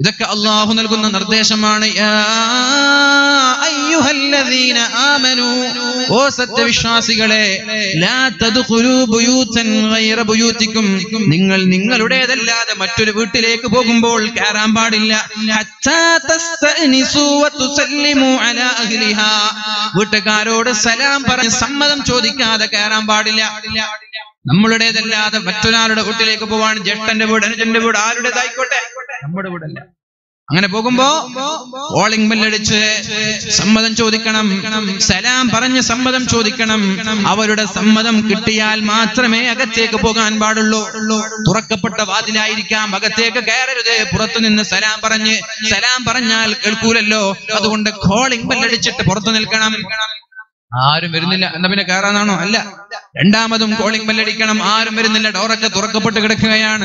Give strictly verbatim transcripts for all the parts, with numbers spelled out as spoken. إذا الله نلقنا نردش ماني يا أيها الذين آمنوا وسد بشاسقله لا تدخلوا بيوتا غير بيوتكم نِنْغَلْ نِنْغَلْ وَدَيْدَ اللَّهَ مَتْتُلِ بُوْتِلَيْكُ بُوْكُمْ بُوْلْ كَارَامْ بَعْدِ اللَّهِ حَتَّى تَسْتَأْنِسُوا وَتُسَلِّمُوا عَلَىٰ أَهْلِهَا وَتَكَارُوْدَ سَلَامْ بَرَنْ سَمَّدَمْ چُوْدِكَادَ كَارَامْ بَعْدِ اللَّهِ نملودة دللا هذا بطلنا لودا قتلة كبوان جتتن ده بود جتتن ده بود آلودا داي كوتة نملودة بود دللا أنغنا بوجم بو وارلينج بللديش سمادم شودي كنام سلام برانج سمادم شودي كنام أبويرودا سمادم كتيال ماتر مه أكاد تيك بوجان بادللو ثورك كبتة بادلة أيريكام أكاد تيك غيريرودا براتنين سلام برانج سلام برانج نال كلكولللو هذا وندك خارلينج بللديش تة براتنين كنام آرم ميرنيلا أنا بينا كارانه أنلا رندا مادم كولينج بلدي كنام آرم ميرنيلا دوركة دوركة بطة كذا كيان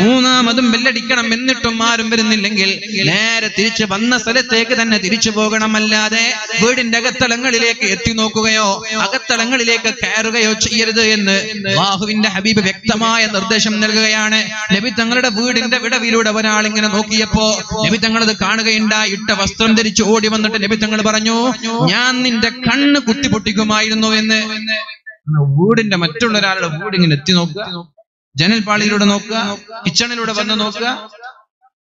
مونا مادم بلدي كنام منتهم آرم ميرنيلا لينجيل لير تريتش بندنا سلة تيك دهنا تريتش بوعنا مللا ده بودين دعات تلانغل ليك يتينو كوعيو أعات تلانغل ليك كيرو كيو تشير ده ين واقف إند حبيب بيكتما يا نردشم نلقى كيان نبي تانغلا ده بودين ده بيتا فيلو ده برا آلين كنا نوكيه بو نبي تانغلا ده كان كيندا يتة وسترم تريتش أودي بندنا نبي تانغلا برانيو يان إندا كان كتي بطي كمايرن نو إنده وودين ده ماتشون ده رالد وودين إنده تينو جنرال بارلي لودا نوكا كيتشان لودا بندنا نوكا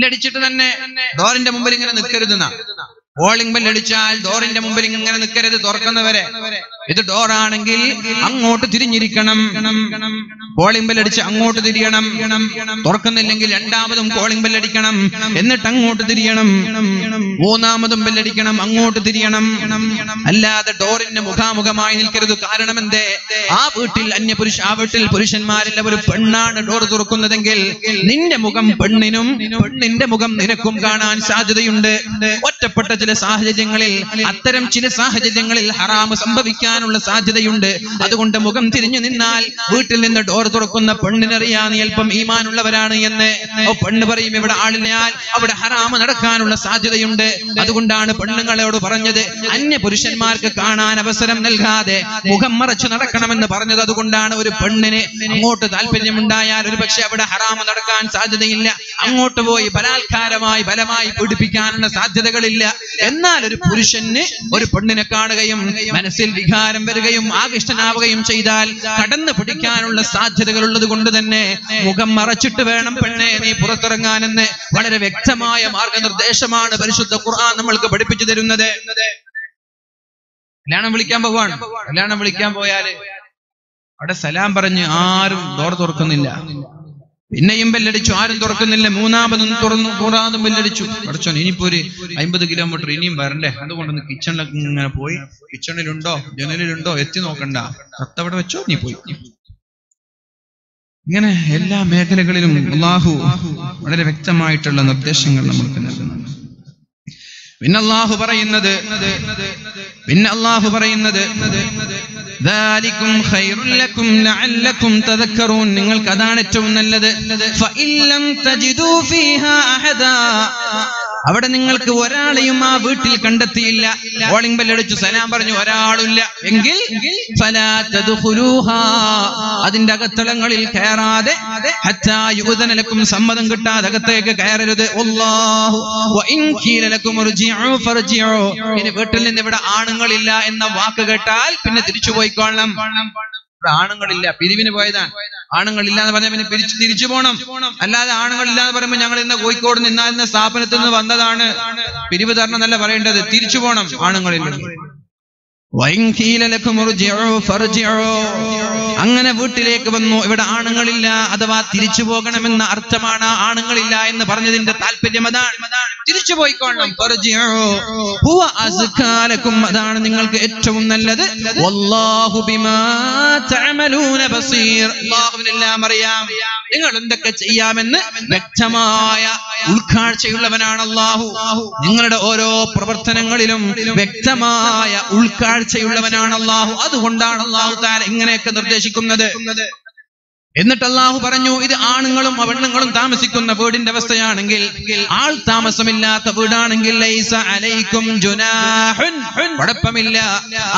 لديشة തന്നെ ഡോറിന്റെ മുമ്പിൽ ഇങ്ങനെ നിൽക്കരുതെന്ന ബോളിംഗ് ബെൽ അടിച്ചാൽ ഡോറിന്റെ മുമ്പിൽ ഇങ്ങനെ നിൽക്കരുത് തുറക്കുന്നവരെ ഇത് ഡോർ ആണെങ്കിൽ അങ്ങോട്ട് തിരിഞ്ഞിരിക്കണം ബോളിംഗ് ബെൽ അടിച്ച് അങ്ങോട്ട് തിരിയണം തുറക്കുന്നില്ലെങ്കിൽ രണ്ടാമതും ബോളിംഗ് ബെൽ അടിക്കണം എന്നിട്ട് അങ്ങോട്ട് തിരിയണം മൂന്നാമതും ബെൽ അടിക്കണം അങ്ങോട്ട് തിരിയണം അല്ലാതെ ഡോറിന്റെ മുഖാമുഖമായി നിൽക്കരുത് കാരണം എന്തേ ആ വീട്ടിൽ അന്യപുരുഷ ആ വീട്ടിൽ പുരുഷന്മാരിൽ ഒരു പെണ്ണാണ് ഡോർ തുറക്കുന്നതെങ്കിൽ നിന്റെ മുഖം പെണ്ണിനും പെണ്ണിന്റെ മുഖം നിനക്കും കാണാൻ സാധ്യതയുണ്ട് ഒറ്റപ്പെട്ട ചില സാഹചര്യങ്ങളിൽ അത്തരം ചില സാഹചര്യങ്ങളിൽ ഹറാമ് സംഭവിക്കാനുള്ള സാധ്യതയുണ്ട് അതുകൊണ്ട് മുഖം തിരിഞ്ഞു നിന്നാൽ വീട്ടിൽ നിന്ന് ഡോർ തുറക്കുന്ന പെണ്ണിനറിയാൻ അല്പം ഈമാനുള്ളവരാണ് എന്ന് പെണ്ണ് പറയും ഇവിടെ ആളിനാൽ അവിടെ ഹറാമ് നടക്കാനുള്ള സാധ്യതയുണ്ട് അതുകൊണ്ടാണ് പെണ്ണുങ്ങളോട് പറഞ്ഞത് അന്യ പുരുഷന്മാർക്ക് കാണാൻ അവസരം നൽകാതെ മുഖം മറച്ചു നടക്കണമെന്ന് പറഞ്ഞത് അതുകൊണ്ടാണ് ഒരു പെണ്ണിന് അങ്ങോട്ട് താല്പര്യമുണ്ടായാൽ ഒരു പക്ഷെ അവിടെ ഹറാമ് നടക്കാൻ സാധ്യതയില്ല അങ്ങോട്ട് പോയി ബലാത്കാരമായി ബലമായി പീഡിപ്പിക്കാനുള്ള സാധ്യതകളില്ല എന്നാൽ ഒരു പുരുഷന് ഒരു പെണ്ണിനെ കാണുകയും മനസ്സിൽ വികാരം വരികയും ആകൃഷ്ടനാവുകയും ചെയ്താൽ കടന്നു പിടിക്കാനുള്ള സാധ്യതകൾ ഉള്ളത് കൊണ്ട് തന്നെ മുഖം മറച്ചിട്ട് വേണം പെണ്ണെ നീ പുറത്തിറങ്ങാനെന്ന് വളരെ വ്യക്തമായ മാർഗനിർദ്ദേശമാണ് പരിശുദ്ധ ഖുർആൻ നമ്മൾക്ക് പഠിപ്പിച്ചു തരുന്നത്. കല്യാണം വിളിക്കാൻ പോവാണ്, കല്യാണം വിളിക്കാൻ പോയാൽ അവിടെ സലാം പറഞ്ഞ് ആരും ഡോർ തുറക്കുന്നില്ല, പിന്നെയും ബെല്ലടിച്ചു, ആരും തുറക്കുന്നില്ല, മൂന്നാമതും തുറന്നു തുറാതും ബെല്ലടിച്ചു. അടച്ചോ, ഇനിയിപ്പോ ഒരു അമ്പത് കിലോമീറ്റർ ഇനിയും വരണ്ടേ, അതുകൊണ്ടൊന്ന് കിച്ചണിലൊക്കെ ഇങ്ങനെ പോയി കിച്ചണിലുണ്ടോ ജനലിലുണ്ടോ എത്തി നോക്കണ്ട, കത്തവിടെ വെച്ചോ, നീ പോയി. ഇങ്ങനെ എല്ലാ മേഖലകളിലും അല്ലാഹു വളരെ വ്യക്തമായിട്ടുള്ള നിർദ്ദേശങ്ങൾ നമ്മൾക്ക് നൽകുന്നുണ്ട്. പിന്നെ അല്ലാഹു പറയുന്നത് പിന്നെ അല്ലാഹു പറയുന്നത് ذَلِكُمْ خَيْرٌ لَكُمْ لَعَلَّكُمْ تَذَكَّرُونَ നിങ്ങൾക്ക് അതാണ് ഏറ്റവും നല്ലത്. فَإِلَّمْ تَجِدُوا فِيهَا أَحَدًا അവിടെ നിങ്ങൾക്ക് ഒരാളെയും ആ വീട്ടിൽ കണ്ടെത്തിയില്ല, ബോളിംഗ് ബെല്ലടിച്ചു സലാം പറഞ്ഞു ഒരാളില്ല എങ്കിൽ ഫലാ തദ്ഖുലൂഹാ അതിന്റെ അകത്തളങ്ങളിൽ കയറാതെ ഹത്താ യുദന ലക്കും സമ്മതം കിട്ടാതെ അകത്തേക്ക് കയറരുത്. അല്ലാഹു വഇൻ ഖീല ലക്കും ർജിഉ ഫർജിഉ ഇനി വീട്ടിൽ നിന്ന് ഇവിടെ ആണുങ്ങളില്ല എന്ന വാക്ക് കേട്ടാൽ പിന്നെ തിരിച്ചു പോയിക്കൊള്ളണം. ആണുങ്ങളില്ല, പിരിവിന് പോയതാണ്, ആണുങ്ങളില്ല എന്ന് പറഞ്ഞാൽ പിന്നെ പിരിച്ചു തിരിച്ചു പോകണം. അല്ലാതെ ആണുങ്ങളില്ല എന്ന് പറയുമ്പോൾ ഞങ്ങൾ ഇന്ന് കോഴിക്കോട് നിന്നാൽ ഇന്ന സ്ഥാപനത്തിൽ നിന്ന് വന്നതാണ്, പിരിവ് തരണം എന്നല്ല പറയേണ്ടത്, തിരിച്ചു പോകണം. ആണുങ്ങളില്ല അങ്ങനെ വീട്ടിലേക്ക് വന്നു, ഇവിടെ ആണുങ്ങളില്ല അഥവാ തിരിച്ചു പോകണമെന്ന അർത്ഥമാണ് ആണുങ്ങളില്ല എന്ന് പറഞ്ഞതിന്റെ താല്പര്യം. അതാണ് ترجع بويكورنا برجعوا هو أزكالكم مدان نِنْغَلْكَ إِتَّوُمْ نَلَّذَ والله بما تعملون بصير الله من الله مريم نِنْغَلْ عندك تجيا من بكتمايا ഉൾക്കാഴ്ച ഉള്ളവനാണ് അല്ലാഹു നിങ്ങളുടെ ഓരോ പ്രവർത്തനങ്ങളിലും വ്യക്തമായ ഉൾക്കാഴ്ചയുള്ളവനാണ് അല്ലാഹു അതുകൊണ്ടാണ് അല്ലാഹു തആല ഇങ്ങനെയൊക്കെ നിർദ്ദേശിക്കുന്നത് എന്നിട്ട് അല്ലാഹു പറഞ്ഞു ഇത് ആണുങ്ങളും പെണ്ണുങ്ങളും താമസിക്കുന്ന വീടിന്റെ അവസ്ഥയാണെങ്കിൽ ആൾ താമസമില്ലാത്ത വീടാണെങ്കിൽ ലൈസ അലൈക്കും ജുനാഹുൻ വടപ്പമില്ല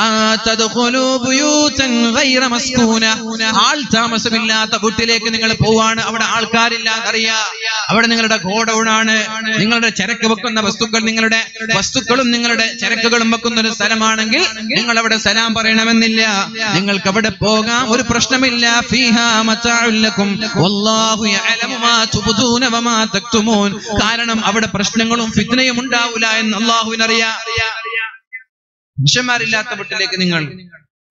ആ തദഖുലു ബിയൂതൻ ഗൈറ മസ്കൂന ആൾ താമസമില്ലാത്ത വീട്ടിലേക്ക് നിങ്ങൾ പോവാണ് അവിടെ ആൾക്കാരില്ല എന്നറിയാ അവിടെ നിങ്ങളുടെ ഗോഡൗൺ ആണ് നിങ്ങളുടെ ചരക്ക് വെക്കുന്ന വസ്തുക്കൾ നിങ്ങളുടെ വസ്തുക്കളും നിങ്ങളുടെ ചരക്കുകളും വെക്കുന്ന ഒരു സ്ഥലമാണെങ്കിൽ നിങ്ങൾ അവിടെ സലാം പറയണമെന്നില്ല നിങ്ങൾക്ക് അവിടെ പോകാം ഒരു പ്രശ്നമില്ല ഫീഹാ കാരണം അവിടെ പ്രശ്നങ്ങളും ഫിത്നയും ഉണ്ടാവില്ല എന്ന് അല്ലാഹുവിനറിയാം. മനുഷ്യന്മാരില്ലാത്ത വീട്ടിലേക്ക് നിങ്ങൾ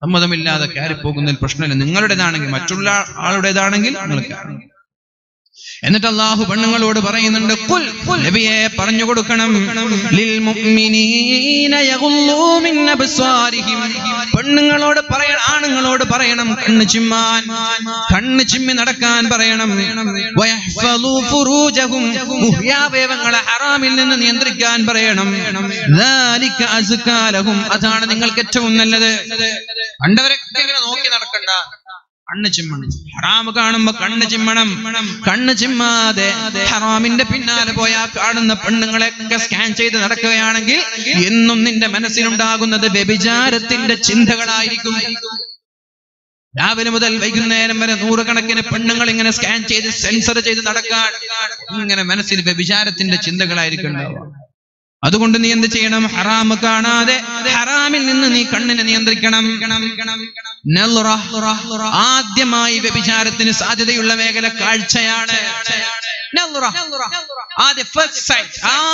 സമ്മതമില്ലാതെ കയറി പോകുന്നതിൽ പ്രശ്നമില്ല. നിങ്ങളുടേതാണെങ്കിൽ മറ്റുള്ള ആളുടേതാണെങ്കിൽ നിങ്ങൾക്ക്. എന്നിട്ട് അല്ലാഹു പെണ്ണുങ്ങളോട് പറയുന്നുണ്ട് ഖുൽ നബിയെ പറഞ്ഞു കൊടുക്കണം ലിൽ മുഅ്മിനീന യഗുള്ളൂ മിൻ അബ്സാരിഹിം പെണ്ണുങ്ങളോട് പറയണം ആണുങ്ങളോട് പറയണം കണ്ണ് ചിമ്മാൻ കണ്ണ് ചിമ്മി നടക്കാൻ പറയണം വയഹ്ഫളു ഫുറൂജഹും മുഹ്യാവയവങ്ങളെ ഹറാമിൽ നിന്ന് നിയന്ത്രിക്കാൻ പറയണം ദാലിക അസ്കാ ലഹും അതാണ് നിങ്ങൾക്ക് ഏറ്റവും നല്ലത്. കണ്ടവരൊക്കെ ഇങ്ങനെ നോക്കി നടക്കണ്ട, കണ്ണ് ചിമ്മണം. ഹറാം കാണുമ്പോ കണ്ണ് ചിമ്മണം. കണ്ണ് ചിമ്മാതെ ഹറാമിന്റെ പിന്നാലെ പോയാ കാണുന്ന പെണ്ണുങ്ങളെയൊക്കെ സ്കാൻ ചെയ്ത് നടക്കുകയാണെങ്കിൽ എന്നും നിന്റെ മനസ്സിലുണ്ടാകുന്നത് വ്യഭിചാരത്തിന്റെ ചിന്തകളായിരിക്കും. രാവിലെ മുതൽ വൈകുന്നേരം വരെ നൂറുകണക്കിന് പെണ്ണുങ്ങൾ ഇങ്ങനെ സ്കാൻ ചെയ്ത് സെൻസർ ചെയ്ത് നടക്കാൻ ഇങ്ങനെ മനസ്സിൽ വ്യഭിചാരത്തിന്റെ ചിന്തകളായിരിക്കും ഉണ്ടാവുക. അതുകൊണ്ട് നീ എന്ത് ചെയ്യണം? ഹറാം കാണാതെ ഹറാമിൽ നിന്ന് നീ കണ്ണിനെ നിയന്ത്രിക്കണം. ആദ്യമായി വ്യഭിചാരത്തിന് സാധ്യതയുള്ള മേഖല കാഴ്ചയാണ്.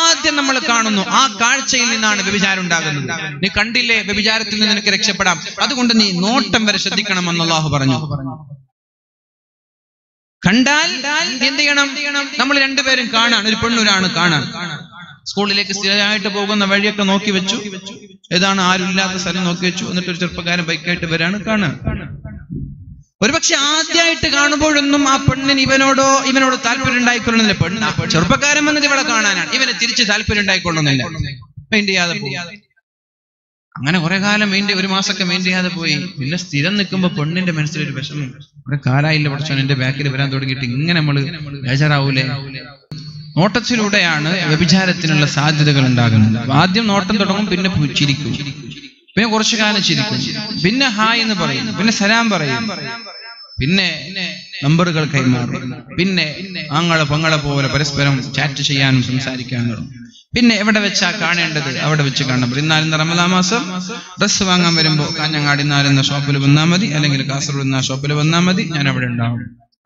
ആദ്യം നമ്മൾ കാണുന്നു, ആ കാഴ്ചയിൽ നിന്നാണ് വ്യഭിചാരം ഉണ്ടാകുന്നത്. നീ കണ്ടില്ലേ, വ്യഭിചാരത്തിൽ നിന്ന് നിനക്ക് രക്ഷപ്പെടാം. അതുകൊണ്ട് നീ നോട്ടം വരെ ശ്രദ്ധിക്കണം എന്ന് അല്ലാഹു പറഞ്ഞു. കണ്ടാൽ എന്ത് ചെയ്യണം? നമ്മൾ രണ്ടുപേരും കാണാൻ, ഒരു പെണ്ണുരാണ് കാണാൻ, സ്കൂളിലേക്ക് സ്ഥിരമായിട്ട് പോകുന്ന വഴിയൊക്കെ നോക്കി വെച്ചു, ഏതാണ് ആരുമില്ലാത്ത സ്ഥലം നോക്കി വെച്ചു. എന്നിട്ട് ഒരു ചെറുപ്പക്കാരൻ ബൈക്കായിട്ട് വരാണ്, കാണാൻ. ഒരുപക്ഷെ ആദ്യമായിട്ട് കാണുമ്പോഴൊന്നും ആ പെണ്ണിന് ഇവനോടോ ഇവനോട് താല്പര്യം ഉണ്ടായിക്കൊള്ളുന്നില്ല. പെണ്ണ് ചെറുപ്പക്കാരൻ വന്നത് ഇവിടെ കാണാനാണ്, ഇവനെ തിരിച്ച് താല്പര്യം ഉണ്ടായിക്കൊള്ളുന്നില്ല. മെയിൻറ്റ് ചെയ്യാതെ പോയി. അങ്ങനെ കുറെ കാലം മെയിൻ്റെ ഒരു മാസമൊക്കെ മെയിൻറ്റ് ചെയ്യാതെ പോയി. പിന്നെ സ്ഥിരം നിൽക്കുമ്പോൾ പെണ്ണിന്റെ മനസ്സിലൊരു വിഷമം, ഇവിടെ കാലായില്ല പഠിച്ചോൻ, എന്റെ ബാക്കിൽ വരാൻ തുടങ്ങിയിട്ട് ഇങ്ങനെ നമ്മൾ ബേജാറാവൂലേ? നോട്ടത്തിലൂടെയാണ് വ്യഭിചാരത്തിനുള്ള സാധ്യതകൾ ഉണ്ടാകുന്നത്. ആദ്യം നോട്ടം തുടങ്ങും, പിന്നെ ചിരിക്കും, പിന്നെ കുറച്ചു കാലം ചിരിക്കും, പിന്നെ ഹായ് എന്ന് പറയും, പിന്നെ സലാം പറയും, പിന്നെ നമ്പറുകൾ കൈമാറും, പിന്നെ ആങ്ങളെ പങ്ങളെ പോലെ പരസ്പരം ചാറ്റ് ചെയ്യാനും സംസാരിക്കാനും തുടങ്ങും. പിന്നെ എവിടെ വെച്ചാ കാണേണ്ടത് അവിടെ വെച്ച് കാണാം. ഇന്നാലും ഇന്ന് റമദാൻ മാസം ഡ്രസ്സ് വാങ്ങാൻ വരുമ്പോൾ കാഞ്ഞങ്ങാടി ഇന്നാലെന്ന ഷോപ്പിൽ വന്നാൽ മതി, അല്ലെങ്കിൽ കാസർഗോഡ് ഇന്ന ഷോപ്പിൽ വന്നാൽ മതി, ഞാൻ അവിടെ ഉണ്ടാവും.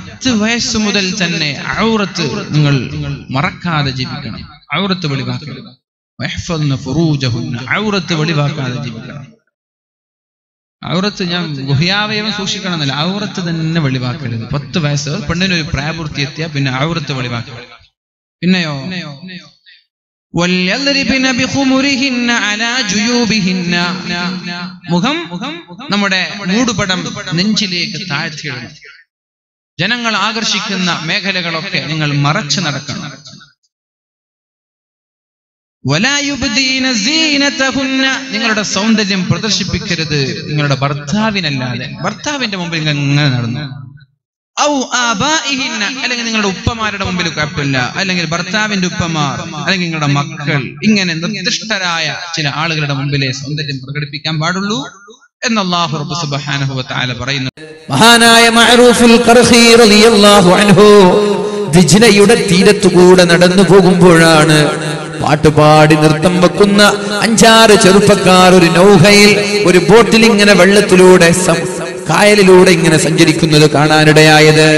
പത്ത് വയസ്സ് മുതൽ തന്നെ ഔറത്ത് നിങ്ങൾ മറക്കാതെ ജീവിക്കണം, ഔറത്ത് വെളിവാക്കണം. ഔറത്ത് വെളിവാക്കാതെ ജീവിക്കണം. ഔറത്ത് ഞാൻ ഗുഹ്യാവയവം സൂക്ഷിക്കണം എന്നല്ല, ഔറത്ത് തന്നെ വെളിവാക്കരുത്. പത്ത് വയസ്സ് പെണ്ണിനൊരു പ്രായപൂർത്തി എത്തിയാൽ പിന്നെ ഔറത്ത് വെളിവാക്കരുത്. പിന്നെയോ മുഖം നമ്മുടെ മൂടുപടം നെഞ്ചിലേക്ക് താഴ്ത്തിയിടണം. ജനങ്ങൾ ആകർഷിക്കുന്ന മേഖലകളൊക്കെ നിങ്ങൾ മറച്ചു നടക്കണം. നിങ്ങളുടെ സൗന്ദര്യം പ്രദർശിപ്പിക്കരുത് നിങ്ങളുടെ ഭർത്താവിനല്ലാതെ. ഭർത്താവിന്റെ മുമ്പിൽ ഇങ്ങനെ നടന്നു, അല്ലെങ്കിൽ നിങ്ങളുടെ ഉപ്പമാരുടെ മുമ്പിൽ കുഴപ്പമില്ല, അല്ലെങ്കിൽ ഭർത്താവിന്റെ ഉപ്പമാർ, അല്ലെങ്കിൽ നിങ്ങളുടെ മക്കൾ, ഇങ്ങനെ നിർദ്ദിഷ്ടരായ ചില ആളുകളുടെ മുമ്പിലെ സൗന്ദര്യം പ്രകടിപ്പിക്കാൻ പാടുള്ളൂ എന്ന് അല്ലാഹു റബ്ബ് സുബ്ഹാനഹു വ തആല പറയുന്നു. മഹാനായ മഅറൂഫുൽ ഖർഖി റളിയല്ലാഹു അൻഹു ദിജ്നയുടെ തീരത്തുകൂടെ നടന്നു പോകുമ്പോഴാണ് പാട്ടുപാടി നൃത്തം വെക്കുന്ന അഞ്ചാറ് ചെറുപ്പക്കാർ ഒരു നൗഹയിൽ ഒരു ബോട്ടിൽ ഇങ്ങനെ വെള്ളത്തിലൂടെ കായലിലൂടെ ഇങ്ങനെ സഞ്ചരിക്കുന്നത് കാണാനിടയായത്.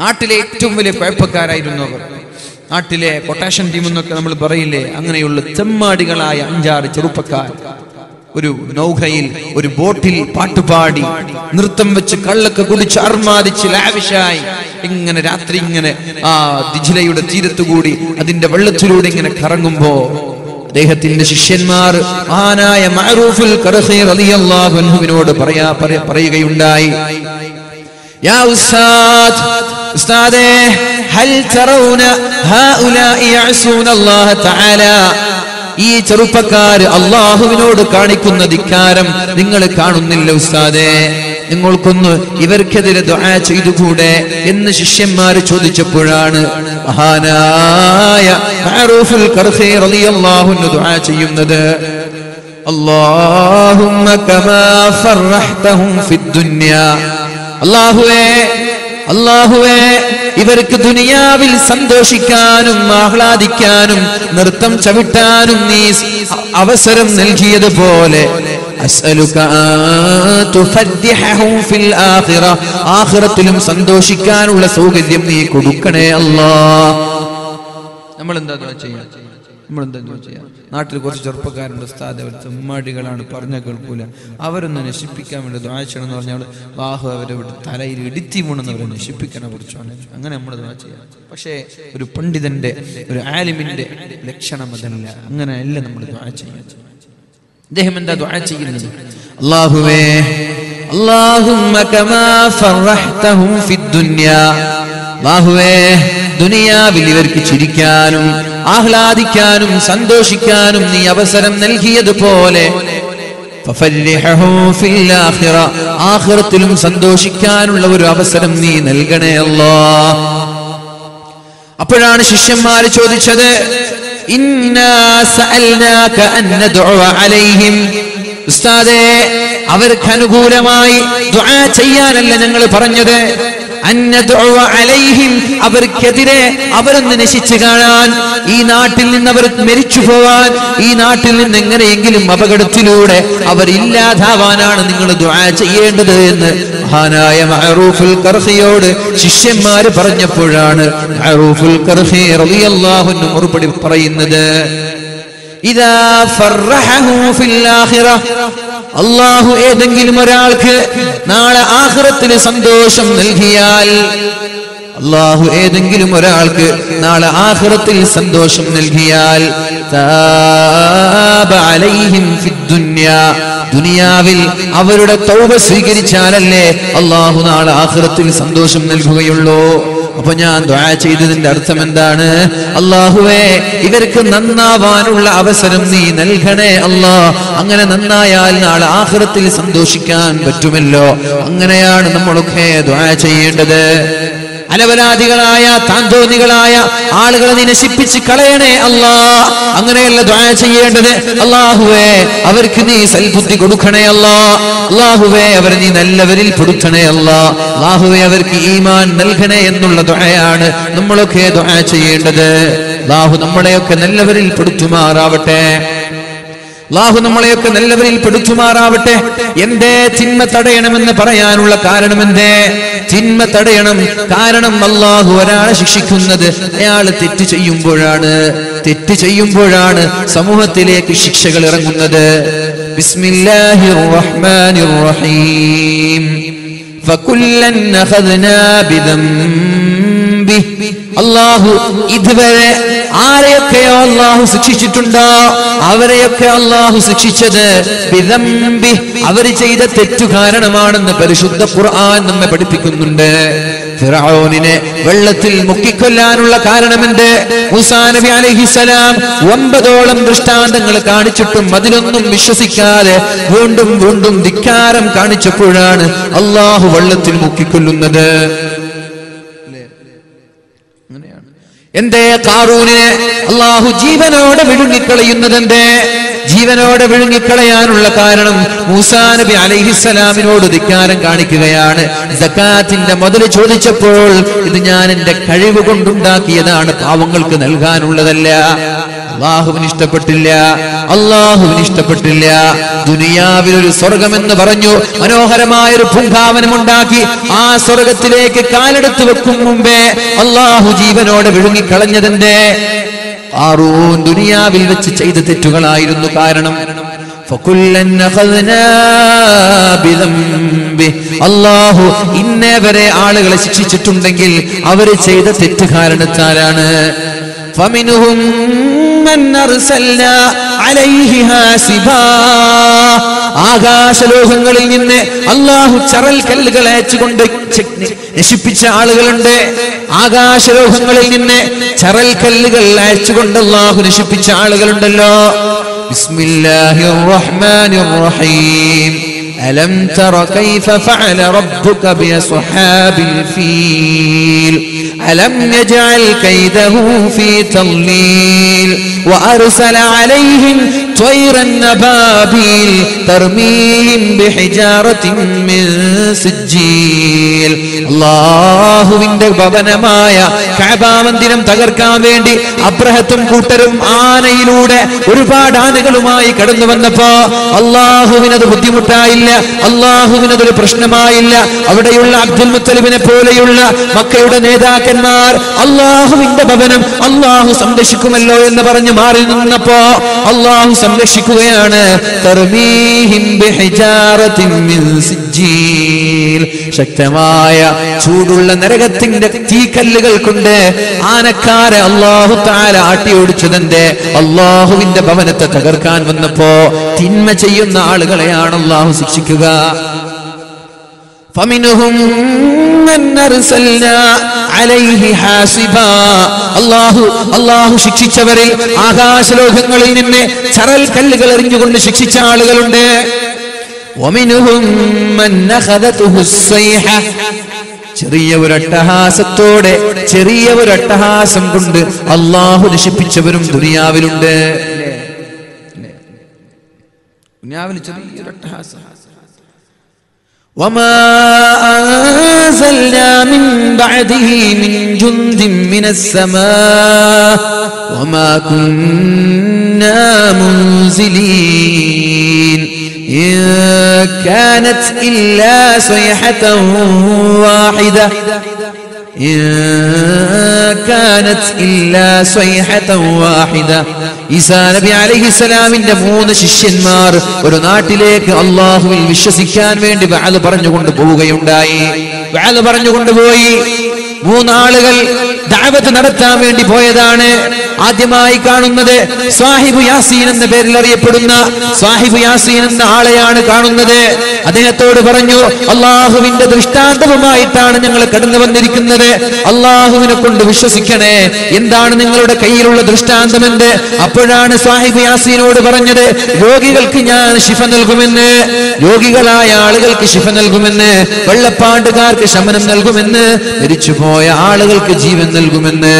നാട്ടിലെ ഏറ്റവും വലിയ പേപ്പക്കാരായിരുന്നു അവർ. നാട്ടിലെ കൊട്ടേഷൻ ടീം എന്നൊക്കെ നമ്മൾ പറയില്ലേ, അങ്ങനെയുള്ള ചെമ്മാടികളായ അഞ്ചാറ് ചെറുപ്പക്കാർ ഒരു നൗഹയിൽ ഒരു ബോട്ടിൽ പാട്ടുപാടി നൃത്തം വെച്ച് കള്ളൊക്കെ കുടിച്ച് അർമാദിച്ച് ലാവിഷായി ഇങ്ങനെ രാത്രി ഇങ്ങനെ ആ ദിജ്ലയുടെ തീരത്തുകൂടി അതിന്റെ വെള്ളത്തിലൂടെ ഇങ്ങനെ കറങ്ങുമ്പോ അദ്ദേഹത്തിന്റെ ശിഷ്യന്മാർ മഹാനായ മഅറൂഫുൽ ഖർഖി റളിയല്ലാഹു അൻഹുവിനോട് പറയാ പറയുകയുണ്ടായി, യാ ഉസ്താദ്, ഉസ്താദേ, ഹൽ തറൗന ഹഉലാഇ യഅസൂനല്ലാഹ തആല, ഈ ചെറുപ്പക്കാർ അള്ളാഹുവിനോട് കാണിക്കുന്ന ധിക്കാരം നിങ്ങൾ കാണുന്നില്ല ഉസ്താദേ, നിങ്ങൾക്കൊന്ന് ഇവർക്കെതിരെ ദുആ ചെയ്തുകൂടെ എന്ന് ശിഷ്യന്മാർ ചോദിച്ചപ്പോഴാണ് മഹാനായ മഅറൂഫുൽ ഖർഖി റളിയല്ലാഹു അൻഹു ദുആ ചെയ്യുന്നത്. അല്ലാഹുമ്മ കമാ ഫർഹ്തഹും ഫിദ്ദുനിയാ, അല്ലാഹുവേ അല്ലാഹുവേ ഇവർക്ക് ദുനിയാവിൽ സന്തോഷിക്കാനും ആഹ്ലാദിക്കാനും നൃത്തം ചവിട്ടാനും നീ അവസരം നൽകിയതുപോലെ ആഖിറത്തിലും സന്തോഷിക്കാനുള്ള സൗകര്യം നീ കൊടുക്കണേ അല്ലാഹ്. നമ്മൾ എന്താ ചെയ്യാ നമ്മൾ എന്താ ചെയ്യാ നാട്ടിൽ കുറച്ച് ചെറുപ്പക്കാരുണ്ട് ഉസ്താദ്, അവർ ചെമ്മാടികളാണ്, പറഞ്ഞാൽ കേൾക്കൂല, അവരൊന്ന് നശിപ്പിക്കാൻ വേണ്ടി ദുആ ചെയ്യണം എന്ന് പറഞ്ഞാൽ അല്ലാഹു അവരെ തലയിൽ ഇടിത്തി വീണെന്ന് അവരെ നശിപ്പിക്കണം കുറിച്ചാണ്. അങ്ങനെ നമ്മൾ ദുആ ചെയ്യാം. പക്ഷേ ഒരു പണ്ഡിതന്റെ ഒരു ആലിമിന്റെ ലക്ഷണം അതല്ല, അങ്ങനെ അല്ല നമ്മൾ ദുആ ചെയ്യാൻ. അദ്ദേഹം എന്താ ദുആ ചെയ്യുന്നത്? അല്ലാഹുവേ അല്ലാഹുമ്മ കമാ ഫർഹ്തഹും ഫിദ്ദുനിയാ, അല്ലാഹുവേ ദുനിയാവിൽ ഇവർക്ക് ചിരിക്കാനും ആഹ്ലാദിക്കാനും സന്തോഷിക്കാനും നീ അവസരം നൽകിയതുപോലെ ഫഫർഹും ഫിൽ ആഖിറ, ആഖിറത്തിലും സന്തോഷിക്കാനുള്ള ഒരു അവസരം നീ നൽകണേ അല്ലാഹ്. അപ്പോഴാണ് ശിഷ്യന്മാർ ചോദിച്ചത്, ഇന്നാ സഅൽനാക അൻ നദഉ അലൈഹിം, ഉസ്താദേ അവർക്ക് അനുകൂലമായി ദുആ ചെയ്യാനല്ല ഞങ്ങൾ പറഞ്ഞത്, അവർക്കെതിരെ അവരൊന്ന് നശിച്ചു കാണാൻ, ഈ നാട്ടിൽ നിന്ന് അവർ മരിച്ചു പോവാൻ, ഈ നാട്ടിൽ നിന്ന് എങ്ങനെയെങ്കിലും അപകടത്തിലൂടെ അവർ ഇല്ലാതാവാനാണ് നിങ്ങൾ ദുആ ചെയ്യേണ്ടത് എന്ന് മഹാനായ മഅറൂഫുൽ ഖർഖിയോട് ശിഷ്യന്മാര് പറഞ്ഞപ്പോഴാണ് മഅറൂഫുൽ ഖർഖി റളിയല്ലാഹു അൻഹു മറുപടി പറയുന്നത്, ഇദാ ഫർഹഹു ഫിൽ ആഖിറ, അല്ലാഹു ഏതെങ്കിലും ഒരാൾക്ക് നാളെ ആഖിറത്തിൽ സന്തോഷം നൽകിയാൽ അല്ലാഹു ഏതെങ്കിലും ഒരാൾക്ക് നാളെ ആഖിറത്തിൽ സന്തോഷം നൽകിയാൽ തആബ അലൈഹിം ഫിദ്ദുനിയാ, ദുനിയാവിൽ അവരുടെ തൗബ സ്വീകരിച്ചാലല്ലേ അല്ലാഹു നാളെ ആഖിറത്തിൽ സന്തോഷം നൽകുകയുള്ളൂ. അപ്പൊ ഞാൻ ദുആ ചെയ്തതിന്റെ അർത്ഥം എന്താണ്? അല്ലാഹുവേ ഇവർക്ക് നന്നാവാനുള്ള അവസരം നീ നൽകണേ അല്ലാഹ്, അങ്ങനെ നന്നായാൽ നാളെ ആഖിറത്തിൽ സന്തോഷിക്കാൻ പറ്റുമല്ലോ. അങ്ങനെയാണ് നമ്മളൊക്കെ ദുആ ചെയ്യേണ്ടത്. അലവലാദികളായ താന്തോന്നികളായ ആളുകളെ നീ നശിപ്പിച്ച് കളയണേ അല്ലാഹ്, അങ്ങനെയല്ല ദുആ ചെയ്യേണ്ടത്. അല്ലാഹുവേ അവർക്ക് നീ സൽബുദ്ധി കൊടുക്കണേ അല്ലാഹ്, അല്ലാഹുവേ അവരെ നീ നല്ലവരിൽ പെടുത്തണേ അല്ലാഹ്, അല്ലാഹുവേ അവർക്ക് ഈമാൻ നൽകണേ എന്നുള്ള ദുആയാണ് നമ്മളൊക്കെ ദുആ ചെയ്യേണ്ടത്. അല്ലാഹു നമ്മളെയൊക്കെ നല്ലവരിൽ പെടുത്തുമാറാവട്ടെ, അല്ലാഹു നമ്മളെയൊക്കെ നല്ലവരിൽ പെടുത്തുമാറാവട്ടെ. എന്തേ തിന്മ തടയണമെന്ന് പറയാനുള്ള കാരണം എന്തേ? തിന്മ തടയണം, കാരണം അല്ലാഹു ഒരാളെ ശിക്ഷിക്കുന്നത് അയാൾ തെറ്റ് ചെയ്യുമ്പോഴാണ്. തെറ്റ് ചെയ്യുമ്പോഴാണ് സമൂഹത്തിലേക്ക് ശിക്ഷകൾ ഇറങ്ങുന്നത്. ബിസ്മില്ലാഹിർ റഹ്മാനിർ റഹീം, ഫകുല്ലൻ അഖദ്നാ ബിദംബിഹി, അല്ലാഹു ഇതുവരെ ആരെയൊക്കെയോ അല്ലാഹു ശിക്ഷിച്ചിട്ടുണ്ടോ അവരെയൊക്കെ അല്ലാഹു ശിക്ഷിച്ചത് ബിദംബി, അവര് ചെയ്ത തെറ്റു കാരണമാണെന്ന് പരിശുദ്ധ ഖുർആൻ നമ്മെ പഠിപ്പിക്കുന്നുണ്ട്. ഫിർഔനിനെ വെള്ളത്തിൽ മുക്കിക്കൊല്ലാനുള്ള കാരണമെന്ത്? മൂസാ നബി അലൈഹിസ്സലാം ഒമ്പതോളം ദൃഷ്ടാന്തങ്ങൾ കാണിച്ചിട്ടും അതിലൊന്നും വിശ്വസിക്കാതെ വീണ്ടും വീണ്ടും ധിക്കാരം കാണിച്ചപ്പോഴാണ് അല്ലാഹു വെള്ളത്തിൽ മുക്കിക്കൊല്ലുന്നത്. എന്തേ കാറൂനെ അല്ലാഹു ജീവനോടെ വിഴുങ്ങിക്കളയുന്നത്? എന്തേ ജീവനോടെ വിഴുങ്ങിക്കളയാനുള്ള കാരണം മൂസാ നബി അലൈഹിസ്സലാമിനോട് ധിക്കാരം കാണിക്കുകയാണ്. സക്കാത്തിന്റെ മുതൽ ചോദിച്ചപ്പോൾ ഇത് ഞാൻ എൻ്റെ കഴിവ് കൊണ്ടുണ്ടാക്കിയതാണ്, പാവങ്ങൾക്ക് നൽകാനുള്ളതല്ല. അല്ലാഹുവിന് ഇഷ്ടപ്പെട്ടില്ല, അല്ലാഹുവിന് ഇഷ്ടപ്പെട്ടില്ല. ദുനിയാവിൽ ഒരു സ്വർഗമെന്ന് പറഞ്ഞു മനോഹരമായ ഒരു പൂങ്കാവനം ഉണ്ടാക്കി ആ സ്വർഗത്തിലേക്ക് കാലെടുത്തു വെക്കും മുമ്പേ അല്ലാഹു ജീവനോടെ വിഴുങ്ങിക്കളഞ്ഞതിന്റെ ഖാറൂൻ ദുനിയാവിൽ വെച്ച് ചെയ്ത തെറ്റുകളായിരുന്നു കാരണം. فَكُلًّا أَخَذْنَا بِذَنْبِهِ الله ഇന്നേ വരെ ആളുകളെ ശിക്ഷിച്ചിട്ടുണ്ടെങ്കിൽ അവർ ചെയ്ത തെറ്റ് കാരണത്താലാണ്. فَمِنْهُمْ مَنْ أَرْسَلْنَا عَلَيْهِ حَاسِبًا ആകാശലോകങ്ങളിൽ നിന്ന് അല്ലാഹു ചരൽക്കല്ലുകൾ അയച്ചുകൊണ്ട് നശിപ്പിച്ച ആളുകളുണ്ട്. ആകാശലോകങ്ങളിൽ നിന്ന് ചരൽക്കല്ലുകൾ അയച്ചുകൊണ്ട് അല്ലാഹു നശിപ്പിച്ച ആളുകളുണ്ടല്ലോ. ബിസ്മില്ലാഹിർ റഹ്മാനിർ റഹീം. അലം തറ കൈഫ ഫഅല റബ്ബുക ബിഅസ്ഹാബിൽ ഫീൽ. അലം യജഅൽ കൈദഹു ഫീ തളീൽ. وأرسل عليهم طيرا أبابيل ترميهم بحجارة من سجيل. الله വിന്റെ ഭവനമായ കഅബാ മന്ദിരം തകർക്കാൻ വേണ്ടി അബ്രഹത്തും കൂട്ടരും ആനയിലൂടെ ഒരുപാട് ആനകളുമായി കടന്നു വന്നപ്പോൾ അല്ലാഹുവിനത് ബുദ്ധിമുട്ടായില്ല, അല്ലാഹുവിനതൊരു പ്രശ്നമായില്ല. അവിടെയുള്ള അബ്ദുൽ മുത്തലിബിനെ പോലെയുള്ള മക്കയുടെ നേതാക്കന്മാർ അല്ലാഹുവിന്റെ ഭവനം അല്ലാഹു സംരക്ഷിക്കുമല്ലോ എന്ന് പറഞ്ഞു മാറി നിന്നപ്പോ അല്ലാഹു സംരക്ഷിക്കുകയാണ്. തർമീഹിം ബിഹിജാറത്തിൻ മിൻ സിജീൽ. ശക്തമായ ചൂടുള്ള നരകത്തിന്റെ തീക്കല്ലുകൾ കൊണ്ട് ആനക്കാരെ അല്ലാഹു തആല ആട്ടിയോടിച്ചതിന്റെ അല്ലാഹുവിന്റെ ഭവനത്തെ തകർക്കാൻ വന്നപ്പോ തിന്മ ചെയ്യുന്ന ആളുകളെയാണ് അല്ലാഹു ശിക്ഷിക്കുക. فمنهم من أرسلنا عليه حاسبا الله الله ശിക്ഷിച്ചവരിൽ ആകാശലോകങ്ങളിൽ നിന്ന് ചരൽ കല്ലുകൾ എറിഞ്ഞുകൊണ്ട് ശിക്ഷിച്ച ആളുകളുണ്ട്. ومنهم من أخذته الصيحة ചെറിയ ഒരു അട്ടഹാസത്തോടെ ചെറിയ ഒരു അട്ടഹാസം കൊണ്ട് അല്ലാഹു നശിപ്പിച്ചവരും ദുനിയാവിലുണ്ട്. ദുനിയാവിൽ ചെറിയ ഒരു അട്ടഹാസം. وما أنزلنا من بعده من جند من السماء وما كنا منزلين. إن كانت إلا صيحة واحدة إن كانت إلا صيحة واحدة. ഈസാ നബി അലൈഹിസ്സലാമിന്റെ മൂന്ന് ശിഷ്യന്മാർ ഒരു നാട്ടിലേക്ക് അല്ലാഹുവിൽ വിശ്വസിക്കാൻ വേണ്ടി വഅദ് പറഞ്ഞുകൊണ്ട് പോവുകയുണ്ടായി. വഅദ് പറഞ്ഞുകൊണ്ട് പോയി. മൂന്നാളുകൾ ദഅവത്ത് നടത്താൻ വേണ്ടി പോയതാണ്. ആദ്യമായി കാണുന്നത് സാഹിബ് യാസീൻ എന്ന പേരിൽ അറിയപ്പെടുന്ന സാഹിബ് യാസീൻ എന്ന ആളെയാണ് കാണുന്നത്. അദ്ദേഹത്തോട് പറഞ്ഞു, അല്ലാഹുവിന്റെ ദൃഷ്ടാന്തവുമായിട്ടാണ് ഞങ്ങൾ കടന്നു വന്നിരിക്കുന്നത്, അല്ലാഹുവിനെ കൊണ്ട് വിശ്വസിക്കണേ, എന്താണ് നിങ്ങളുടെ കയ്യിലുള്ള ദൃഷ്ടാന്തമെന്ന്. അപ്പോഴാണ് സാഹിബ് യാസീനോട് പറഞ്ഞത്, രോഗികൾക്ക് ഞാൻ ശിഫ നൽകുമെന്ന്, രോഗികളായ ആളുകൾക്ക് ശിഫ നൽകുമെന്ന്, വെള്ളപ്പാണ്ടുകാർക്ക് ശമനം നൽകുമെന്ന്, മരിച്ചുപോയ ആളുകൾക്ക് ജീവൻ നൽകുമെന്ന്.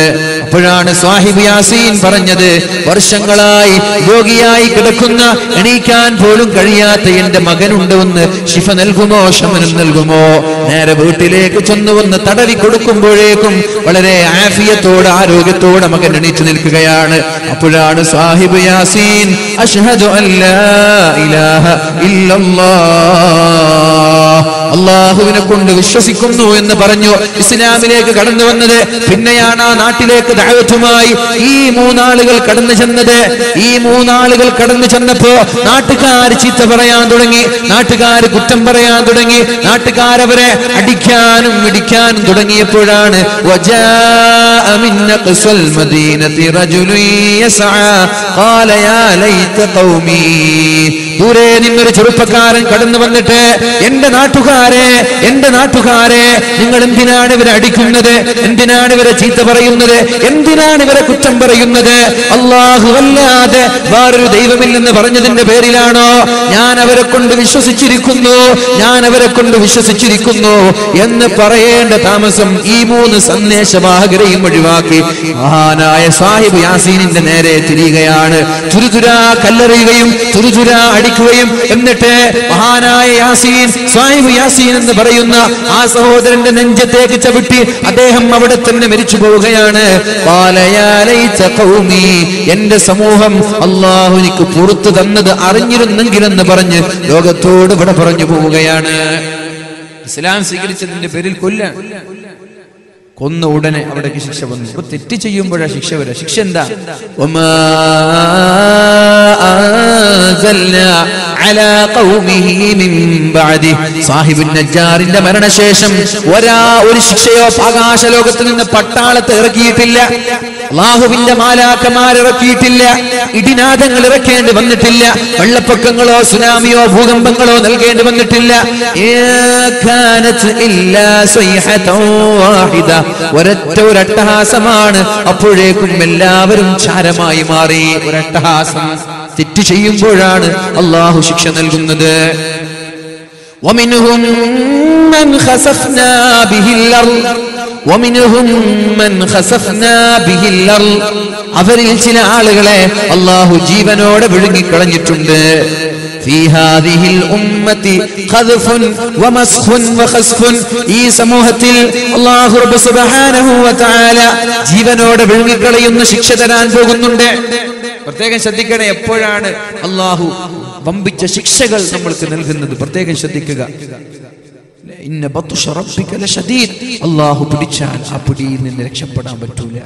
അപ്പോഴാണ് സാഹിബ് യാസീൻ പറഞ്ഞത്, വർഷങ്ങളായി രോഗിയായി കിടക്കുന്ന എണീക്കാൻ പോലും കഴിയാത്ത എന്റെ മകനുണ്ട്, ഒന്ന് ശിഫ നൽകുമോ, ശമനം നൽകുമോ? നേരെ വീട്ടിലേക്ക് ചെന്നു ഒന്ന് തടവി കൊടുക്കുമ്പോഴേക്കും വളരെ ആഫിയത്തോടെ ആരോഗ്യത്തോടെ മകൻ എണീറ്റ് നിൽക്കുകയാണ്. അപ്പോഴാണ് സാഹിബ് യാസീൻ അഷ്ഹദു അല്ലാ ഇലാഹ ഇല്ലല്ലാഹ് അല്ലാഹുവിനെ കൊണ്ട് വിശ്വസിക്കുന്നു എന്ന് പറഞ്ഞു ഇസ്ലാമിലേക്ക് കടന്നു വന്നത്. പിന്നെയാണ് ആ നാട്ടിലേക്ക് ദഅവത്തുമായി ഈ മൂന്നാളുകൾ കടന്നു ചെന്നത്. ഈ മൂന്നാളുകൾ കടന്നു ചെന്നപ്പോ നാട്ടുകാർ ചീത്ത പറയാൻ തുടങ്ങി, നാട്ടുകാർ കുറ്റം പറയാൻ തുടങ്ങി, നാട്ടുകാരവരെ അടിക്കാനും ഇടിക്കാനും തുടങ്ങിയപ്പോഴാണ് വജാഅ മിൻ അഖ്സൽ മദീനതി റജുലുൻ യസ്ആ ഖാല യാ ലൈത ഖൗമി. ദൂരെ നിന്നൊരു ചെറുപ്പക്കാരൻ കടന്നു വന്നിട്ട്, എന്റെ നാട്ടുകാരെ എന്റെ നാട്ടുകാരെ നിങ്ങൾ എന്തിനാണ് ഇവരെ അടിക്കുന്നത്, എന്തിനാണ് ഇവരെ ചീത്ത പറയുന്നത്, എന്തിനാണ് ഇവരെ കുറ്റം പറയുന്നത്? അല്ലാഹു അല്ലാതെ വേറൊരു ദൈവമില്ലെന്ന് പറഞ്ഞതിന്റെ പേരിലാണോ? ഞാൻ അവരെ കൊണ്ട് വിശ്വസിച്ചിരിക്കുന്നു ഞാൻ അവരെ കൊണ്ട് വിശ്വസിച്ചിരിക്കുന്നു എന്ന് പറയേണ്ട താമസം ഈ മൂന്ന് സന്ദേശവാഹകരെയും ഒഴിവാക്കി മഹാനായ സാഹിബ് യാസീനിന്റെ നേരെ തിരിയുകയാണ്, തുരുതുരാ കല്ലെറിയുകയും തുരുതുരാ അടിക്കുകയും. എന്നിട്ട് മഹാനായ യാസീൻ സാഹിബ് യാസീൻ എന്ന് പറയുന്ന ആ സഹോദരന്റെ നെഞ്ചത്തേക്ക് ചവിട്ടി അദ്ദേഹം അവിടെ തന്നെ മരിച്ചു പോവുകയാണ്. എന്റെ സമൂഹം അല്ലാഹു എനിക്ക് പുറത്തു തന്നത് അറിഞ്ഞിരുന്നെങ്കിലെന്ന് പറഞ്ഞ് ലോകത്തോട് ഇവിടെ പറഞ്ഞു പോവുകയാണ്. ഇസ്ലാം സ്വീകരിച്ചതിന്റെ പേരിൽ കൊല്ല കൊന്ന ഉടനെ അവിടേക്ക് ശിക്ഷ വന്നു. ഇപ്പൊ തെറ്റ് ചെയ്യുമ്പോഴാ ശിക്ഷ വരാ. ശിക്ഷ എന്താ? സാഹിബിന്റെ മരണശേഷം ഒരാ ഒരു ശിക്ഷയോ ആകാശ ലോകത്ത് നിന്ന് പട്ടാളത്ത് ഇറക്കിയിട്ടില്ല, അല്ലാഹുവിന്റെ മാലാക്കന്മാർ ഇറക്കിയിട്ടില്ല, ഇടിനാദങ്ങൾ ഇറക്കേണ്ടി വന്നിട്ടില്ല, വെള്ളപ്പൊക്കങ്ങളോ സുനാമിയോ ഭൂകമ്പങ്ങളോ നൽകേണ്ടി വന്നിട്ടില്ല. ഒരൊറ്റ ഒരു അട്ടഹാസമാണ്, അപ്പോഴേക്കും എല്ലാവരും ചാരമായി മാറി. ഒരട്ടഹാസം. തെറ്റ് ചെയ്യുമ്പോഴാണ് അല്ലാഹു ശിക്ഷ നൽകുന്നത്. ومنهم من خسفنا به الأرض ومنهم من خسفنا به الأرض അവരിൽ ചില ആളുകളെ അല്ലാഹു ജീവനോടെ വിഴുങ്ങിക്കളഞ്ഞിട്ടുണ്ട്. في هذه الأمة خذف ومسخ وخسف إي سموهة الله رب سبحانه وتعالى ജീവനോടെ വിഴുങ്ങിക്കളയുന്ന ശിക്ഷ തരാൻ പോകുന്നുണ്ട്. പ്രത്യേകം ശ്രദ്ധിക്കണേ, എപ്പോഴാണ് അല്ലാഹു വമ്പിച്ച ശിക്ഷകൾ നമ്മൾക്ക് നൽകുന്നത്? പ്രത്യേകം ശ്രദ്ധിക്കുക. ഇന്ന ബത്ശ റബ്ബിക ലശദീദ്. അല്ലാഹു പിടിച്ചാൽ ആ പിടിയിൽ നിന്ന് രക്ഷപ്പെടാൻ പറ്റൂല.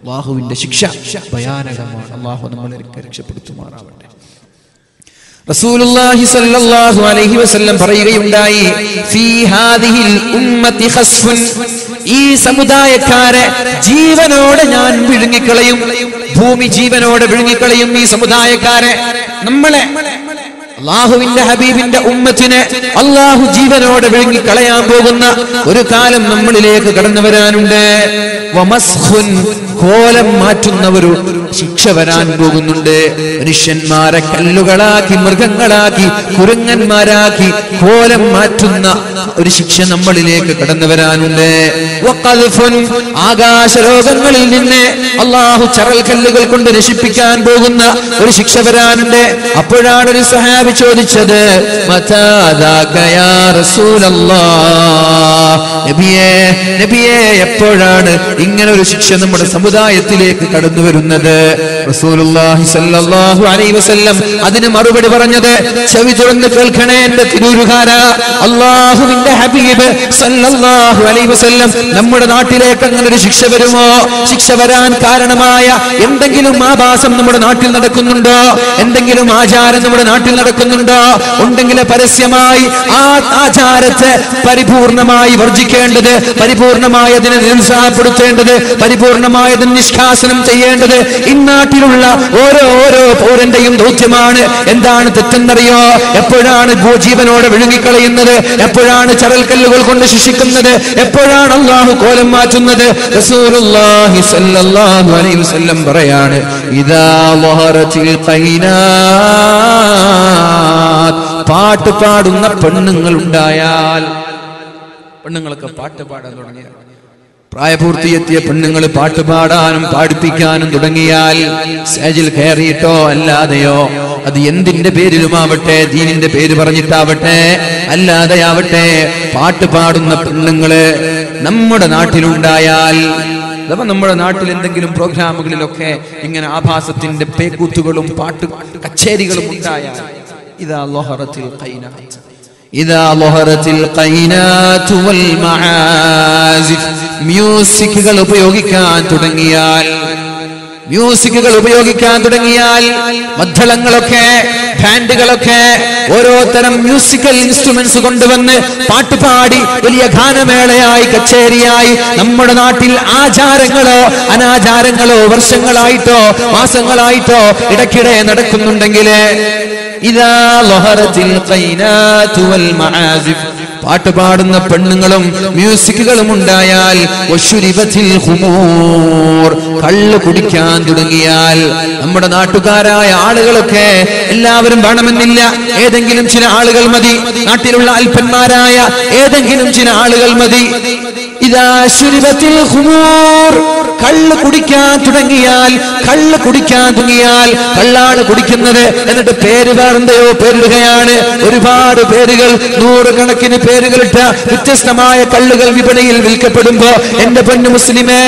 അല്ലാഹുവിന്റെ ശിക്ഷ ഭയാനകമാണ്. അല്ലാഹു നമ്മളെ രക്ഷപ്പെടുത്തുമാറാവട്ടെ. റസൂലുള്ളാഹി സ്വല്ലല്ലാഹു അലൈഹി വസല്ലം പറയുകയുണ്ടായി, ഫീ ഹാദിഹിൽ ഉമ്മത്തി ഖസ്ഫുൻ, ഈ സമുദായക്കാരെ ജീവനോടെ ഞാൻ വിഴുങ്ങിക്കളയും. ഭൂമി ജീവനോടെ വിഴുങ്ങിക്കളയും ഈ സമുദായക്കാരെ. നമ്മളെ അല്ലാഹുവിന്റെ ഹബീബിന്റെ ഉമ്മത്തിനെ അല്ലാഹു ജീവനോടെ വിഴുങ്ങിക്കളയാൻ പോകുന്ന ഒരു കാലം നമ്മളിലേക്ക് കടന്നു വരാനുണ്ട്. വമസ്ഖുൻ, കോലം മാറ്റുന്ന ഒരു ശിക്ഷ വരാൻ പോകുന്നുണ്ട്. മനുഷ്യന്മാരെ കല്ലുകളാക്കി മൃഗങ്ങളാക്കി കുരങ്ങന്മാരാക്കി കോലം മാറ്റുന്ന ഒരു ശിക്ഷ നമ്മളിലേക്ക് കടന്നു വരാനുണ്ട്. വഖദ്ഫുൻ, ആകാശലോകങ്ങളിൽ നിന്ന് അല്ലാഹു ചരൽ കല്ലുകൾ കൊണ്ട് നശിപ്പിക്കാൻ പോകുന്ന ഒരു ശിക്ഷ വരാനുണ്ട്. അപ്പോഴാണ് ഒരു സഹാബി ചോദിച്ചത്, മതാ ദാക യാ റസൂലല്ലാഹ്, നബിയേ നബിയേ എപ്പോഴാണ് ഇങ്ങനെ ഒരു ശിക്ഷ നമ്മുടെ സമുദായത്തിലേക്ക് കടന്നു വരുന്നത്? റസൂലുള്ളാഹി സ്വല്ലല്ലാഹു അലൈഹി വസല്ലം അതിന് മറുപടി പറഞ്ഞത്, ചെവി തുറന്ന് കേൾക്കണേ എന്റെ തിരൂരുകാരാ, അല്ലാഹുവിന്റെ ഹബീബ് സ്വല്ലല്ലാഹു അലൈഹി വസല്ലം നമ്മുടെ നാട്ടിലേക്ക് അങ്ങനെ ഒരു ശിക്ഷ വരുമോ? ശിക്ഷ വരാൻ കാരണമായ എന്തെങ്കിലും ആഭാസം നമ്മുടെ നാട്ടിൽ നടക്കുന്നുണ്ടോ? എന്തെങ്കിലും ആചാരം നമ്മുടെ നാട്ടിൽ നടക്കുന്നുണ്ടോ? ഉണ്ടെങ്കിൽ പരസ്യമായി ആ ആചാരത്തെ പരിപൂർണമായി വർജിക്കേണ്ടത്, പരിപൂർണമായി അതിനെ നിരുത്സാഹപ്പെടുത്തേണ്ടത്, പരിപൂർണമായ അതിന് നിഷ്കാസനം ചെയ്യേണ്ടത് ഇന്നാട്ടിലുള്ള ഓരോ ഓരോ പൗരന്റെയും ദൗത്യമാണ്. എന്താണ് തെറ്റെന്നറിയോ? എപ്പോഴാണ് ജീവനോടെ വിഴുങ്ങിക്കളയുന്നത്? എപ്പോഴാണ് ചരൽക്കല്ലുകൾ കൊണ്ട് ശിക്ഷിക്കുന്നത്? എപ്പോഴാണ് അല്ലാഹു കോലം മാറ്റുന്നത്? റസൂലുള്ളാഹി സ്വല്ലല്ലാഹു അലൈഹി വസല്ലം പറയാണ്, ഇദാ വഹറതിൽ ഖൈനാത്, പാട്ട് പാടുന്ന പെണ്ണുങ്ങൾ ഉണ്ടായാൽ. പെണ്ണുങ്ങളൊക്കെ പാട്ട് പാടാൻ തുടങ്ങിയ, പ്രായപൂർത്തിയെത്തിയ പെണ്ണുങ്ങൾ പാട്ട് പാടാനും പാടിപ്പിക്കാനും തുടങ്ങിയാൽ, സ്റ്റേജിൽ കയറിയിട്ടോ അല്ലാതെയോ, അത് എന്തിന്റെ പേരിലുമാവട്ടെ, ദീനിന്റെ പേര് പറഞ്ഞിട്ടാവട്ടെ അല്ലാതെയാവട്ടെ, പാട്ട് പാടുന്ന പെണ്ണുങ്ങള് നമ്മുടെ നാട്ടിലുണ്ടായാൽ, അഥവാ നമ്മുടെ നാട്ടിൽ എന്തെങ്കിലും പ്രോഗ്രാമുകളിലൊക്കെ ഇങ്ങനെ ആഭാസത്തിന്റെ പേക്കൂത്തുകളും പാട്ട് കച്ചേരികളും ഉണ്ടായാൽ, ഇതാ ലഹറത്തിൽ ഖൈനാത്ത്, ഇതാ ലഹറത്തിൽ ഖൈനാത്ത് വൽ മആസിഫ്, മ്യൂസിക്കുകൾ ഉപയോഗിക്കാൻ തുടങ്ങിയാൽ, മ്യൂസിക്കുകൾ ഉപയോഗിക്കാൻ തുടങ്ങിയാൽ മദ്ദളങ്ങളൊക്കെ ബാൻഡുകളൊക്കെ ഓരോ തരം മ്യൂസിക്കൽ ഇൻസ്ട്രുമെന്റ്സ് കൊണ്ടുവന്ന് പാട്ടുപാടി വലിയ ഗാനമേളയായി കച്ചേരിയായി നമ്മുടെ നാട്ടിൽ ആചാരങ്ങളോ അനാചാരങ്ങളോ വർഷങ്ങളായിട്ടോ മാസങ്ങളായിട്ടോ ഇടയ്ക്കിടെ നടക്കുന്നുണ്ടെങ്കിൽ, ഇതാ ലഹറത്തിൽ ഖൈനാത്ത് വൽ മആസിഫ്, പാട്ടുപാടുന്ന പെണ്ണുങ്ങളും മ്യൂസിക്കുകളും ഉണ്ടായാൽ വശുരിബത്തിൽ ഖുമൂർ കള്ള് കുടിക്കാൻ തുടങ്ങിയാൽ നമ്മുടെ നാട്ടുകാരായ ആളുകളൊക്കെ എല്ലാവരും വേണമെന്നില്ല ഏതെങ്കിലും ചില ആളുകൾ മതി നാട്ടിലുള്ള അൽപന്മാരായ ഏതെങ്കിലും ചില ആളുകൾ മതി ഇദാ ശുരിബത്തിൽ ഖുമൂർ കള്ള് കുടിക്കാൻ തുടങ്ങിയാൽ കള്ള് കുടിക്കാൻ തുടങ്ങിയാൽ കള്ളാണ് കുടിക്കുന്നത് എന്നിട്ട് പേര് വേറെന്തയോ പേരിടുകയാണ് ഒരുപാട് പേരുകൾ നൂറുകണക്കിന് പേരുകളിട്ട വ്യത്യസ്തമായ കള്ളുകൾ വിപണിയിൽ വിൽക്കപ്പെടുമ്പോ എന്റെ പൊന്നു മുസ്ലിമേ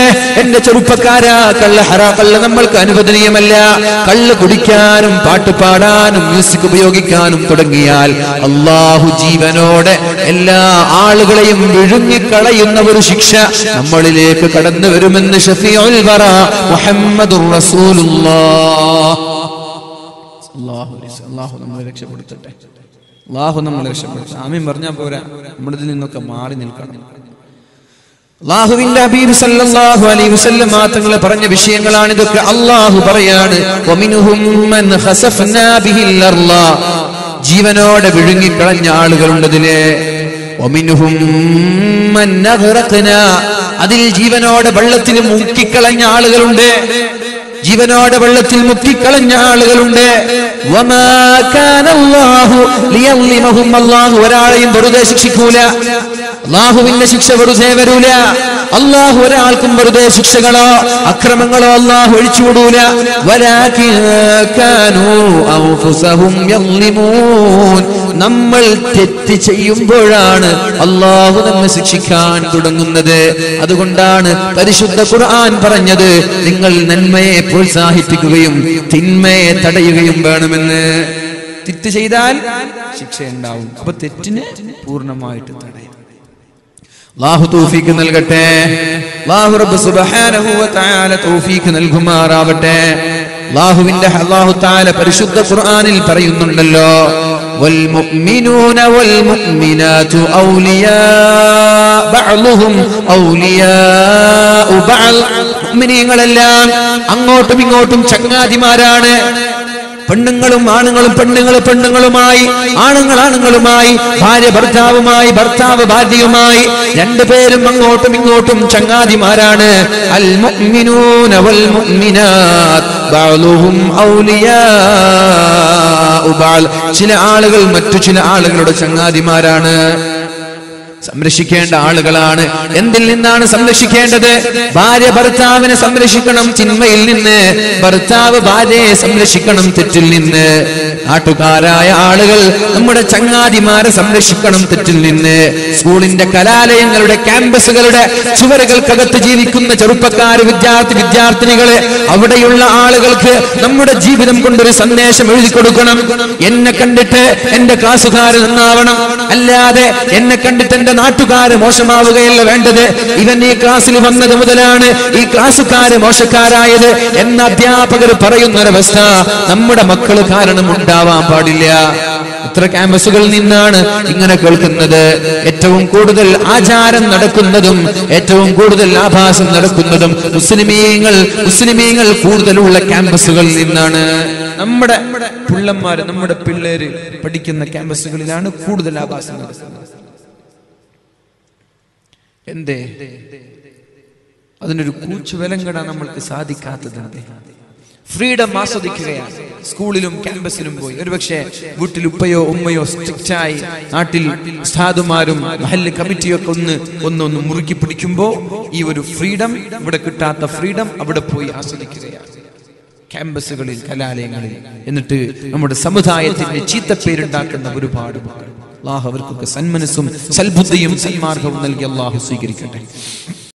എന്റെ ചെറുപ്പക്കാരാ കള്ള് ഹറാ കള്ള് നമ്മൾക്ക് അനുവദനീയമല്ല കള്ള് കുടിക്കാനും പാട്ടുപാടാനും മ്യൂസിക് ഉപയോഗിക്കാനും തുടങ്ങിയാൽ അള്ളാഹു ജീവനോടെ എല്ലാ ആളുകളെയും വിഴുങ്ങിക്കളയുന്ന ഒരു ശിക്ഷ നമ്മളിലേക്ക് കടന്നു വരുമെന്ന് شفيع البراء محمد رسول الله الله الله നമ്മൾ രക്ഷപ്പെടുത്തട്ടെ അല്ലാഹു നമ്മളെ രക്ഷപ്പെടുത്തട്ടെ ആമീൻ പറഞ്ഞാ പോരാ നമ്മൾ ഇതിൽ നിന്നൊക്കെ മാറി നിൽക്കണം അല്ലാഹുവിന്റെ ഹബീബ് സല്ലല്ലാഹു അലൈഹി വസല്ലം തങ്ങളെ പറഞ്ഞ വിഷയങ്ങളാണ് ഇതൊക്കെ അല്ലാഹു പറയാണ് വമിൻഹും മൻ ഖസഫനാ ബിഹിൽ അർള ജീവനോടെ വിഴുങ്ങി കളഞ്ഞ ആളുകളുണ്ടതിലെ വമിൻഹും മൻ നഗ്റഖനാ അതിൽ ജീവനോടെ വെള്ളത്തിൽ മുക്കിക്കളഞ്ഞ ആളുകളുണ്ട് ജീവനോടെ വെള്ളത്തിൽ മുക്കിക്കളഞ്ഞ ആളുകളുണ്ട് വമാ കാന അല്ലാഹു ലിയളിമഹും അല്ലാഹു ഒരാളെയും വെറുതെ ശിക്ഷിക്കൂല അല്ലാഹുവിന്റെ ശിക്ഷ വെറുതെ വരൂല അല്ലാഹു ഒരാൾക്കും വെറുതെ ശിക്ഷകളോ അക്രമങ്ങളോ അല്ലാഹു ഒഴിച്ചുവിടൂല വലാകിൻ കാനൂ അൻഫുസഹും യളിമൂൻ നമ്മൾ തെറ്റ് ചെയ്യുമ്പോഴാണ് അല്ലാഹു നമ്മെ ശിക്ഷിക്കാൻ തുടങ്ങുന്നത് അതുകൊണ്ടാണ് പരിശുദ്ധ ഖുർആൻ പറഞ്ഞത് നിങ്ങൾ നന്മയെ പ്രോത്സാഹിപ്പിക്കുകയും തിന്മയെ തടയുകയും വേണമെന്ന് തെറ്റ് ചെയ്താൽ ശിക്ഷയുണ്ടാവും അപ്പോൾ തെറ്റിനെ പൂർണ്ണമായിട്ട് തടയും അല്ലാഹു തൗഫീഖ് നൽകട്ടെ അല്ലാഹു റബ്ബ് സുബ്ഹാനഹു വ തആല തൗഫീഖ് നൽകുമാറാവട്ടെ അല്ലാഹുവിൻ്റെ അല്ലാഹു തആല പരിശുദ്ധ ഖുർആനിൽ പറയുന്നുണ്ടല്ലോ والمؤمنون والمؤمنات أولياء بعضهم أولياء بعض مؤمنينങ്ങളെല്ലാം അങ്ങോട്ടും ഇങ്ങോട്ടും ചങ്ങാതിമാരാണ് പെണ്ണുങ്ങളും ആണുങ്ങളും പെണ്ണുങ്ങൾ പെണ്ണുങ്ങളുമായി ആണുങ്ങൾ ആണുങ്ങളുമായി ഭാര്യ ഭർത്താവുമായി ഭർത്താവ് ഭാര്യയുമായി രണ്ടുപേരും അങ്ങോട്ടും ഇങ്ങോട്ടും ചങ്ങാതിമാരാണ് അൽ മുഅ്മിനൂന വൽ മുഅ്മിനാത്ത് ബഅ്ലുഹും ഔലിയാഉ ബഅ്ൽ ചില ആളുകൾ മറ്റു ചില ആളുകളുടെ ചങ്ങാതിമാരാണ് സംരക്ഷിക്കേണ്ട ആളുകളാണ് എന്തിൽ നിന്നാണ് സംരക്ഷിക്കേണ്ടത് ഭാര്യ ഭർത്താവിനെ സംരക്ഷിക്കണം തിന്മയിൽ നിന്ന് ഭർത്താവ് ഭാര്യയെ സംരക്ഷിക്കണം തെറ്റിൽ നിന്ന് നാട്ടുകാരായ ആളുകൾ നമ്മുടെ ചങ്ങാതിമാരെ സംരക്ഷിക്കണം തെറ്റിൽ നിന്ന് സ്കൂളിന്റെ കലാലയങ്ങളുടെ ക്യാമ്പസുകളുടെ ചുവരുകൾക്കകത്ത് ജീവിക്കുന്ന ചെറുപ്പക്കാർ വിദ്യാർത്ഥി വിദ്യാർത്ഥിനികളെ അവിടെയുള്ള ആളുകൾക്ക് നമ്മുടെ ജീവിതം കൊണ്ടൊരു സന്ദേശം എഴുതി കൊടുക്കണം എന്നെ കണ്ടിട്ട് എന്റെ ക്ലാസ്സുകാർ നന്നാവണം അല്ലാതെ എന്നെ കണ്ടിട്ട് എന്റെ നാട്ടുകാര് മോശമാവുകയല്ല വേണ്ടത് ഇവൻ ഈ ക്ലാസ്സിൽ വന്നത് മുതലാണ് ഈ ക്ലാസ്സുകാര് മോശക്കാരായത് എന്ന അധ്യാപകർ പറയുന്നൊരവസ്ഥ നമ്മുടെ മക്കൾ കാരണം ഉണ്ടാവാൻ പാടില്ല എത്ര ക്യാമ്പസുകളിൽ നിന്നാണ് ഇങ്ങനെ കേൾക്കുന്നത് ഏറ്റവും കൂടുതൽ ആചാരം നടക്കുന്നതും ഏറ്റവും കൂടുതൽ ആഭാസം നടക്കുന്നതും മുസ്ലിമീങ്ങൾ മുസ്ലിമീങ്ങൾ കൂടുതലുള്ള ക്യാമ്പസുകളിൽ നിന്നാണ് നമ്മുടെ പിള്ളന്മാര് നമ്മുടെ പിള്ളേര് പഠിക്കുന്ന ക്യാമ്പസുകളിലാണ് കൂടുതൽ ആഭാസം നടക്കുന്നത് എന്തേ അതിനൊരു കൂച്ചു വിലങ്ങിടാൻ നമ്മൾക്ക് സാധിക്കാത്തത് എന്തേ ഫ്രീഡം ആസ്വദിക്കുകയാണ് സ്കൂളിലും ക്യാമ്പസിലും പോയി ഒരുപക്ഷെ വീട്ടിൽ ഉപ്പയോ ഉമ്മയോ സ്ട്രിക്റ്റായി നാട്ടിൽ ഉസ്താദുമാരും മഹല്ല് കമ്മിറ്റിയൊക്കെ ഒന്ന് ഒന്നൊന്ന് മുറുക്കി പിടിക്കുമ്പോ ഈ ഒരു ഫ്രീഡം ഇവിടെ കിട്ടാത്ത ഫ്രീഡം അവിടെ പോയി ആസ്വദിക്കുകയാണ് ക്യാമ്പസുകളിൽ കലാലയങ്ങളിൽ എന്നിട്ട് നമ്മുടെ സമുദായത്തിന്റെ ചീത്തപ്പേരുണ്ടാക്കുന്ന ഒരുപാട് അല്ലാഹു അവർക്കൊക്കെ സന്മനസ്സും സൽബുദ്ധിയും സന്മാർഗവും നൽകി അല്ലാഹു സ്വീകരിക്കട്ടെ.